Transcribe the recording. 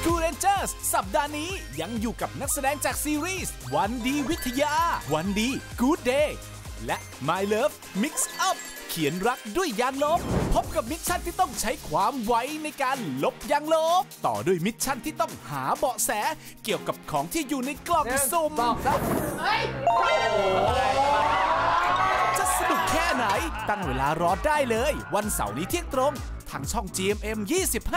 School Rangers สัปดาห์นี้ยังอยู่กับนักแสดงจากซีรีส์วันดีวิทยาวันดี Good Day และ My Love Mix-Up เขียนรักด้วยยางลบพบกับมิชชั่นที่ต้องใช้ความไวในการลบยางลบต่อด้วยมิชชั่นที่ต้องหาเบาะแสเกี่ยวกับของที่อยู่ในกล่องสุ่มจะสนุกแค่ไหนตั้งเวลารอได้เลยวันเสาร์นี้เที่ยงตรงทางช่อง GMM25